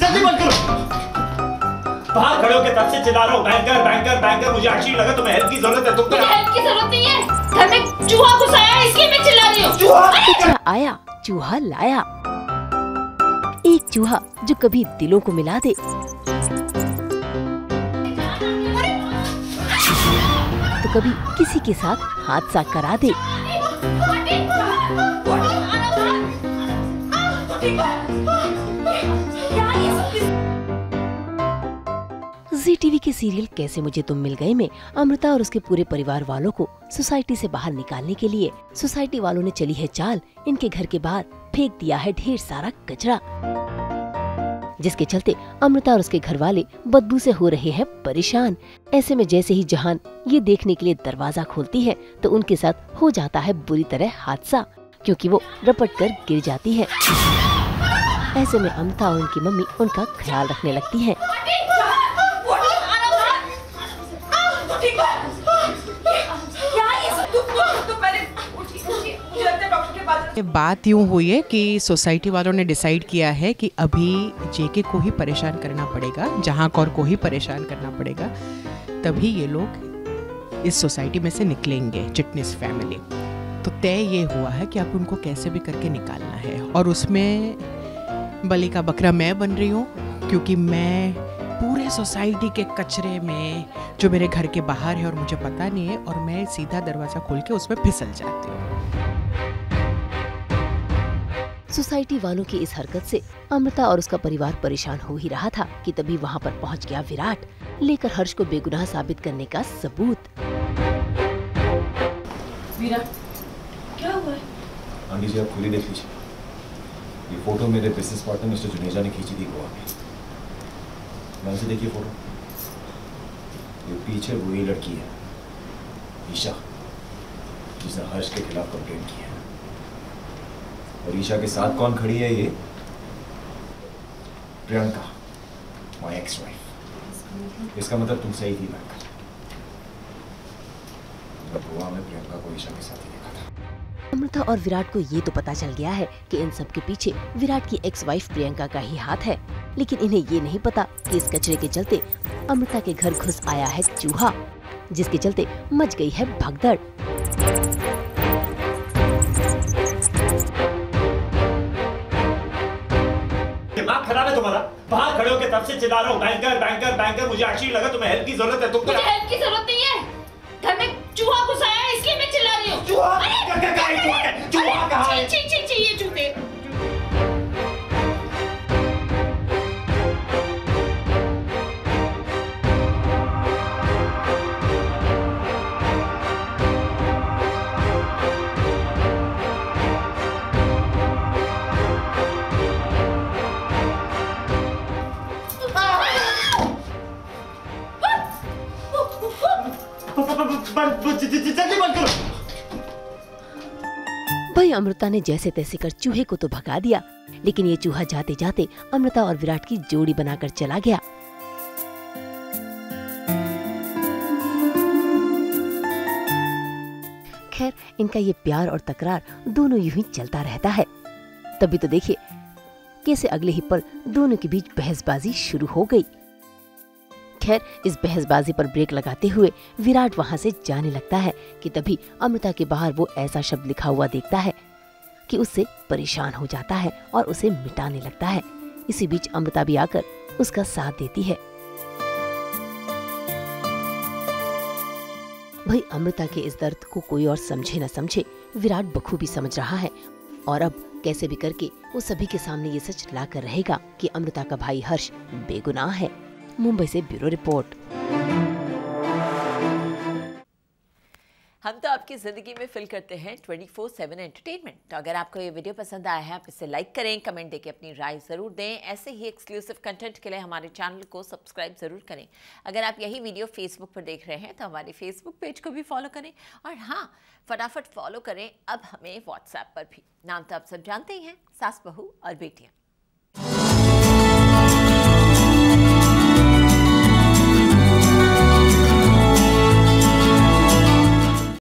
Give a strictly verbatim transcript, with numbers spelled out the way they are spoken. जल्दी बंद करो। बाहर खड़े होकर तब से चिल्ला रहा हूँ बैंकर बैंकर बैंकर, मुझे एक्चुअली लगा तुम्हें हेल्प की जरूरत है। तुम मुझे हेल्प की जरूरत नहीं है, घर में चूहा घुस आया इसलिए मैं चिल्ला रही हूँ। चूहा आया चूहा लाया, एक चूहा जो कभी दिलों को मिला दे तो कभी किसी के साथ हादसा करा दे। जी टीवी के सीरियल कैसे मुझे तुम मिल गए में अमृता और उसके पूरे परिवार वालों को सोसाइटी से बाहर निकालने के लिए सोसाइटी वालों ने चली है चाल। इनके घर के बाहर फेंक दिया है ढेर सारा कचरा, जिसके चलते अमृता और उसके घर वाले बदबू से हो रहे हैं परेशान। ऐसे में जैसे ही जहान ये देखने के लिए दरवाजा खोलती है तो उनके साथ हो जाता है बुरी तरह हादसा, क्योंकि वो रपट कर गिर जाती है। ऐसे में अमृता और उनकी मम्मी उनका ख्याल रखने लगती है। बात यूँ हुई है कि सोसाइटी वालों ने डिसाइड किया है कि अभी जेके को ही परेशान करना पड़ेगा, जहां कौर को ही परेशान करना पड़ेगा, तभी ये लोग इस सोसाइटी में से निकलेंगे चिटनिस फैमिली। तो तय ये हुआ है कि आप उनको कैसे भी करके निकालना है, और उसमें बलि का बकरा मैं बन रही हूँ, क्योंकि मैं पूरे सोसाइटी के कचरे में जो मेरे घर के बाहर है और मुझे पता नहीं है, और मैं सीधा दरवाज़ा खोल के उसमें फिसल जाती हूँ। सोसाइटी वालों की इस हरकत से अमृता और उसका परिवार परेशान हो ही रहा था कि तभी वहां पर पहुंच गया विराट, लेकर हर्ष को बेगुनाह साबित करने का सबूत। विराट, क्या हुआ? आंटी जी आप खुद ही देख लीजिए, ये फोटो मेरे बिजनेस पार्टनर मिस्टर जुनेजा ने खींची थी गोवा में। वैसे देखिए फोटो, ये पीछे वही लड़की है ईशा, जिसने हर्ष के खिलाफ कंप्लेंट की है। और ईशा के साथ कौन खड़ी है? ये प्रियंका, माय एक्स वाइफ। इसका मतलब तुम सही थी बैंकर, गोवा में प्रियंका को ईशा के साथ ही देखा था। अमृता और विराट को ये तो पता चल गया है कि इन सब के पीछे विराट की एक्स वाइफ प्रियंका का ही हाथ है, लेकिन इन्हें ये नहीं पता कि इस कचरे के चलते अमृता के घर घुस आया है चूहा, जिसके चलते मच गई है भगदड़। दिमाग खराब है तुम्हारा, बाहर खड़े होकर तब से चिल्ला रहा हूँ बैंकर बैंकर बैंकर, मुझे एक्चुअली लगा तुम्हें हेल्प की जरूरत है। तुमको हेल्प की जरूरत नहीं है, घर में चूहा घुस आया है इसलिए मैं चिल्ला रही हूँ। चूहा चूहा कहाँ है? छी छी छी, ये चूते। भाई अमृता ने जैसे तैसे कर चूहे को तो भगा दिया, लेकिन ये चूहा जाते जाते अमृता और विराट की जोड़ी बनाकर चला गया। खैर इनका ये प्यार और तकरार दोनों यूं ही चलता रहता है। तभी तो देखिए कैसे अगले ही पल दोनों के बीच बहसबाजी शुरू हो गई। खैर इस बहसबाजी पर ब्रेक लगाते हुए विराट वहां से जाने लगता है कि तभी अमृता के बाहर वो ऐसा शब्द लिखा हुआ देखता है कि उससे परेशान हो जाता है और उसे मिटाने लगता है। इसी बीच अमृता भी आकर उसका साथ देती है। भाई अमृता के इस दर्द को कोई और समझे न समझे विराट बखूबी समझ रहा है, और अब कैसे भी करके वो सभी के सामने ये सच ला कर रहेगा कि अमृता का भाई हर्ष बेगुनाह है। मुंबई से ब्यूरो रिपोर्ट। हम तो आपकी जिंदगी में फिल करते हैं ट्वेंटी फोर सेवन एंटरटेनमेंट। तो अगर आपको ये वीडियो पसंद आया है आप इसे लाइक करें, कमेंट देके अपनी राय ज़रूर दें। ऐसे ही एक्सक्लूसिव कंटेंट के लिए हमारे चैनल को सब्सक्राइब ज़रूर करें। अगर आप यही वीडियो फेसबुक पर देख रहे हैं तो हमारे फेसबुक पेज को भी फॉलो करें, और हाँ फटाफट फॉलो करें अब हमें व्हाट्सएप पर भी। नाम तो आप सब जानते ही हैं, सास बहू और बेटियाँ।